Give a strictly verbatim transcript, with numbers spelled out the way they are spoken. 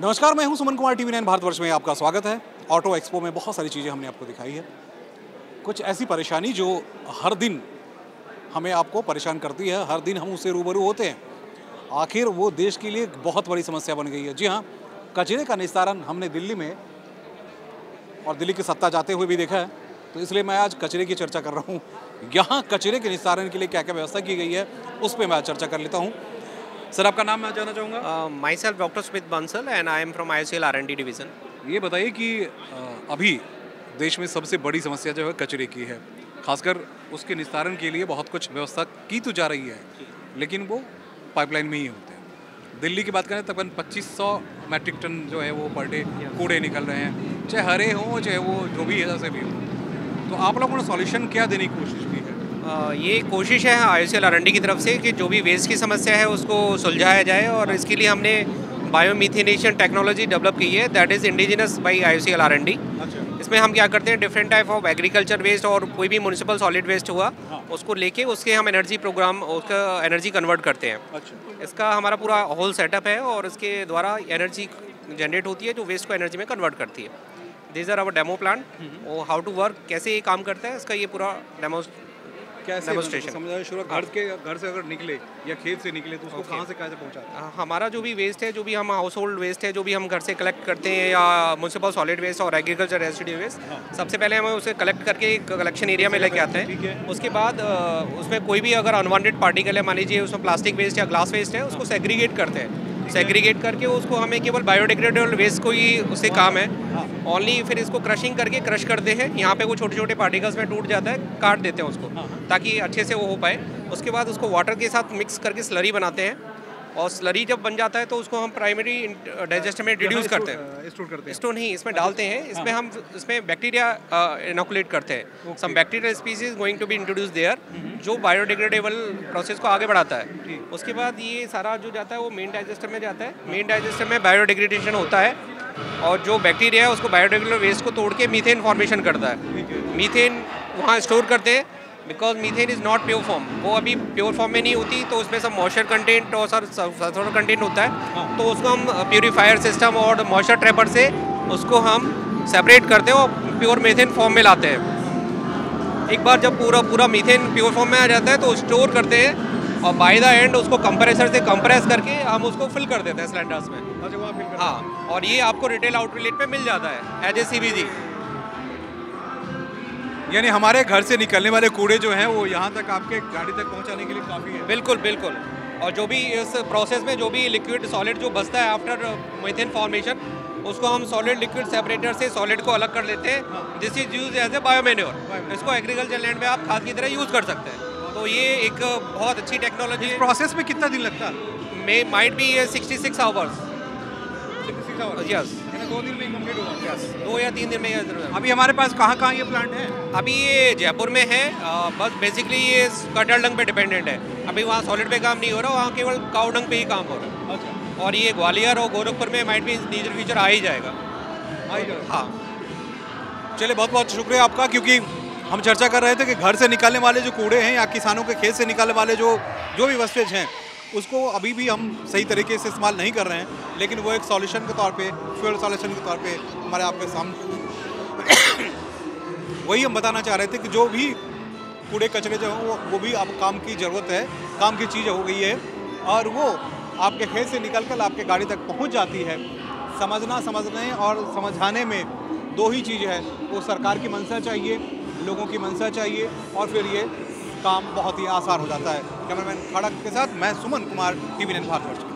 नमस्कार, मैं हूं Suman Kumar. T V nine Bharat Varsh में आपका स्वागत है। ऑटो एक्सपो में बहुत सारी चीज़ें हमने आपको दिखाई है, कुछ ऐसी परेशानी जो हर दिन हमें आपको परेशान करती है, हर दिन हम उससे रूबरू होते हैं। आखिर वो देश के लिए बहुत बड़ी समस्या बन गई है। जी हाँ, कचरे का निस्तारण हमने दिल्ली में और दिल्ली की सत्ता जाते हुए भी देखा है, तो इसलिए मैं आज कचरे की चर्चा कर रहा हूँ। यहाँ कचरे के निस्तारण के लिए क्या क्या व्यवस्था की गई है उस पर मैं आज चर्चा कर लेता हूँ। सर, आपका नाम मैं जाना चाहूँगा। Myself doctor Smith Bansal and I am from आयो आर एन डी डिवीज़न। ये बताइए कि uh, अभी देश में सबसे बड़ी समस्या जो है कचरे की है, खासकर उसके निस्तारण के लिए बहुत कुछ व्यवस्था की तो जा रही है, लेकिन वो पाइपलाइन में ही होते हैं। दिल्ली की बात करें तकरीबन पच्चीस सौ मैट्रिक टन जो है वो पर डे कूड़े निकल रहे हैं, चाहे हरे हों चाहे वो जो भी है जैसे भी हो। तो आप लोगों ने सॉल्यूशन क्या देने की कोशिश की है? ये कोशिश है आयो सी की तरफ से कि जो भी वेस्ट की समस्या है उसको सुलझाया जाए, और इसके लिए हमने बायोमीथेनेशन टेक्नोलॉजी डेवलप की है, दैट इज़ इंडिजिनस बाई आयो सी आर एन डी। इसमें हम क्या करते हैं, different type of agriculture waste और कोई भी म्यूनसिपल सॉलिड वेस्ट हुआ उसको लेके उसके हम एनर्जी प्रोग्राम उसका एनर्जी कन्वर्ट करते हैं। इसका हमारा पूरा होल सेटअप है और इसके द्वारा एनर्जी जनरेट होती है जो वेस्ट को एनर्जी में कन्वर्ट करती है। This are our demo plan, how to work, कैसे ये काम करता है, इसका ये पूरा डेमो घर के घर से अगर निकले या खेत से निकले तो उसको okay. कहाँ से कहाँ से पहुँचा? हमारा जो भी वेस्ट है, जो भी हम हाउस होल्ड वेस्ट है, जो भी हम घर से कलेक्ट करते हैं या म्यूनसिपल सॉलिड वेस्ट और एग्रीकल्चर रेसिड्यू वेस्ट, हाँ। सबसे पहले हम उसे कलेक्ट करके कलेक्शन एरिया में लेके आते हैं। है। उसके बाद उसमें कोई भी अगर अनवांटेड पार्टिकल है, मान लीजिए उसमें प्लास्टिक वेस्ट या ग्लास वेस्ट है, उसको सेग्रीगेट करते हैं। सेग्रीगेट करके उसको हमें केवल बायोडिग्रेडेबल वेस्ट को ही उससे काम है ओनली। फिर इसको क्रशिंग करके क्रश करते हैं, यहाँ पे वो छोटे छोटे पार्टिकल्स में टूट जाता है, काट देते हैं उसको ताकि अच्छे से वो हो पाए। उसके बाद उसको वाटर के साथ मिक्स करके स्लरी बनाते हैं, और स्लरी जब बन जाता है तो उसको हम प्राइमरी डाइजेस्ट में रिड्यूस करते हैं, स्टोर करते हैं, स्टोर नहीं इसमें डालते हैं। इसमें हम इसमें बैक्टीरिया इनोकुलेट करते हैं, some bacterial species going to be introduce there, जो बायोडिग्रेडेबल प्रोसेस को आगे बढ़ाता है। उसके बाद ये सारा जो जाता है वो मेन डाइजेस्टर में जाता है, मेन डाइजेस्टर में बायोडिग्रेडेशन होता है और जो बैक्टीरिया है उसको बायोडिग्रेडेबल वेस्ट को तोड़ के मीथेन फॉर्मेशन करता है। मीथेन वहाँ स्टोर करते हैं, because methane is not pure form, वो अभी प्योर फॉर्म में नहीं होती, तो उसमें सब मॉइस्चर कंटेंट और सर सल्फर कंटेंट होता है, तो उसको हम प्योरीफायर सिस्टम और मॉइस्चर ट्रैपर से उसको हम सेपरेट करते हैं और प्योर मीथेन फॉर्म में लाते हैं। एक बार जब पूरा पूरा मीथेन प्योर फॉर्म में आ जाता है तो स्टोर करते हैं और बाय द एंड उसको कंप्रेसर से कंप्रेस करके हम उसको फिल कर देते हैं सिलेंडर्स में। अच्छा, वहाँ फिल कर, हाँ, और ये आपको रिटेल आउटलेट पर मिल जाता है एज ए सी बी जी। यानी हमारे घर से निकलने वाले कूड़े जो हैं वो यहाँ तक आपके गाड़ी तक पहुँचाने के लिए काफ़ी है। बिल्कुल बिल्कुल, और जो भी इस प्रोसेस में जो भी लिक्विड सॉलिड जो बचता है आफ्टर मीथेन फॉर्मेशन, उसको हम सॉलिड लिक्विड सेपरेटर से सॉलिड को अलग कर लेते हैं। This is use as a biomanure, इसको एग्रीकल्चर लैंड में आप खाद की तरह यूज़ कर सकते हैं। तो ये एक बहुत अच्छी टेक्नोलॉजी। प्रोसेस में कितना दिन लगता है? मे माइट बी ये सिक्सटी सिक्स आवर्स यस, दो दिन में कंप्लीट होगा। यस, दो या तीन दिन में। अभी हमारे पास कहाँ कहाँ ये प्लांट है? अभी ये जयपुर में है, आ, बस बेसिकली ये कटल डंग पे डिपेंडेंट है। अभी वहाँ सॉलिड पे काम नहीं हो रहा, वहाँ केवल काउ डंग पे ही काम हो रहा है। अच्छा। और ये ग्वालियर और गोरखपुर में माइट भी नीजर फ्यूचर आ ही जाएगा। हाँ, चलिए बहुत बहुत शुक्रिया आपका, क्योंकि हम चर्चा कर रहे थे कि घर से निकालने वाले जो कूड़े हैं या किसानों के खेत से निकालने वाले जो जो भी वेस्टेज हैं उसको अभी भी हम सही तरीके से इस्तेमाल नहीं कर रहे हैं, लेकिन वो एक सॉल्यूशन के तौर पे, फ्यूल सॉल्यूशन के तौर पे हमारे आपके सामने वही हम बताना चाह रहे थे कि जो भी कूड़े कचरे जो हों वो भी अब काम की ज़रूरत है, काम की चीज़ हो गई है, और वो आपके खेत से निकल कर आपके गाड़ी तक पहुँच जाती है। समझना, समझने और समझाने में दो ही चीज़ है, वो सरकार की मंशा चाहिए, लोगों की मंशा चाहिए, और फिर ये काम बहुत ही आसान हो जाता है। कैमरामैन खड़क के साथ मैं Suman Kumar, T V nine Bharat वर्ष।